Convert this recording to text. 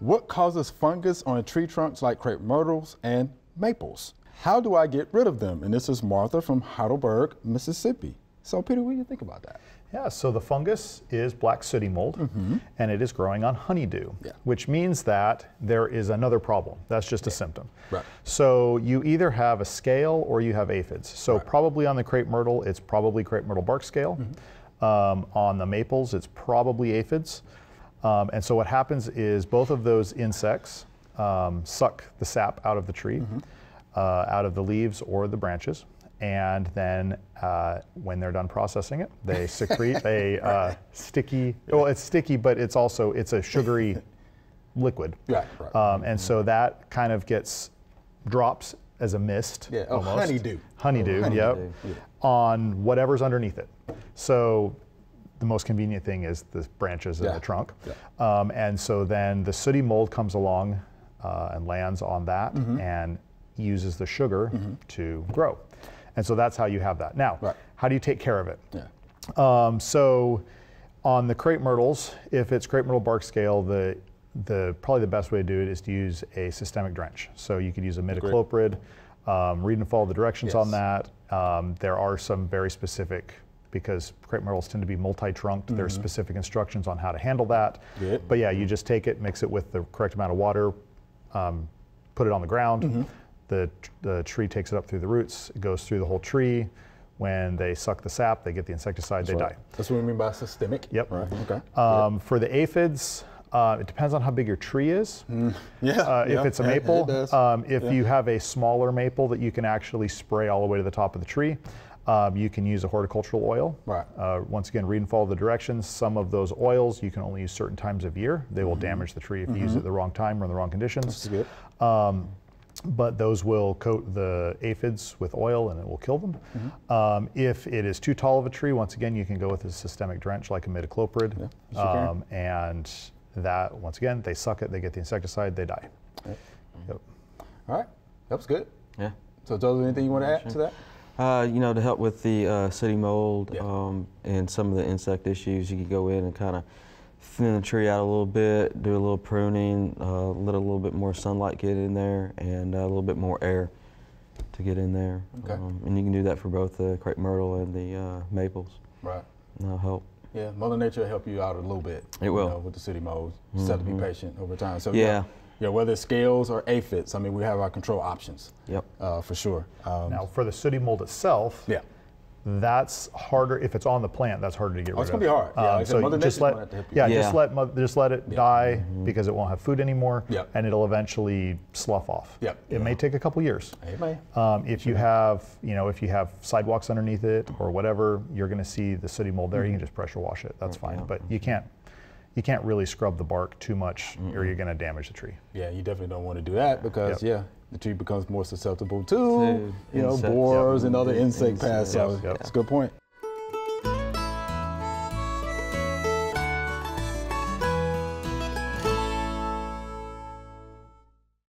What causes fungus on tree trunks like crepe myrtles and maples? How do I get rid of them? And this is Martha from Heidelberg, Mississippi. So Peter, what do you think about that? Yeah, so the fungus is black sooty mold, and it is growing on honeydew, which means that there is another problem. That's just a symptom. Right. So you either have a scale or you have aphids. So probably on the crepe myrtle, it's probably crepe myrtle bark scale. On the maples, it's probably aphids. And so what happens is both of those insects suck the sap out of the tree, out of the leaves or the branches. And then when they're done processing it, they secrete a sticky, well, it's sticky, but it's also, it's a sugary liquid. And so that kind of gets, drops as a mist. Honeydew. Honeydew, on whatever's underneath it. So the most convenient thing is the branches in the trunk. And so then the sooty mold comes along and lands on that and uses the sugar to grow. And so that's how you have that. Now, how do you take care of it? So on the crepe myrtles, if it's crepe myrtle bark scale, the probably the best way to do it is to use a systemic drench. So you could use imidacloprid, read and follow the directions on that. There are some very specific, because crepe myrtles tend to be multi-trunked, there's specific instructions on how to handle that. But yeah, you just take it, mix it with the correct amount of water, put it on the ground. The tree takes it up through the roots, it goes through the whole tree. When they suck the sap, they get the insecticide, they die. That's what we mean by systemic? For the aphids, it depends on how big your tree is. If it's a maple, if you have a smaller maple that you can actually spray all the way to the top of the tree, you can use a horticultural oil. Once again, read and follow the directions. Some of those oils you can only use certain times of year. They will damage the tree if you use it at the wrong time or in the wrong conditions. That's good. But those will coat the aphids with oil and it will kill them. If it is too tall of a tree, once again, you can go with a systemic drench like imidacloprid. And that, once again, they suck it, they get the insecticide, they die. All right, that was good. So Joseph, anything you want to add to that? You know, to help with the sooty mold and some of the insect issues, you can go in and kind of thin the tree out a little bit, do a little pruning, let a little bit more sunlight get in there, and a little bit more air to get in there. And you can do that for both the crepe myrtle and the maples. And that'll help. Yeah, Mother Nature will help you out a little bit. It will. You know, with the sooty mold. You just have to be patient over time. So yeah, whether it's scales or aphids, I mean, we have our control options. For sure. Now, for the sooty mold itself, that's harder. If it's on the plant, that's harder to get rid of. It's gonna be hard. So just let it die because it won't have food anymore, and it'll eventually slough off. It may take a couple years. It may. If you have, you know, if you have sidewalks underneath it or whatever, you're gonna see the sooty mold there. You can just pressure wash it. That's fine. But you can't really scrub the bark too much, or you're gonna damage the tree. You definitely don't want to do that because the tree becomes more susceptible to, you know, borers and other insect pests. So that's a good point.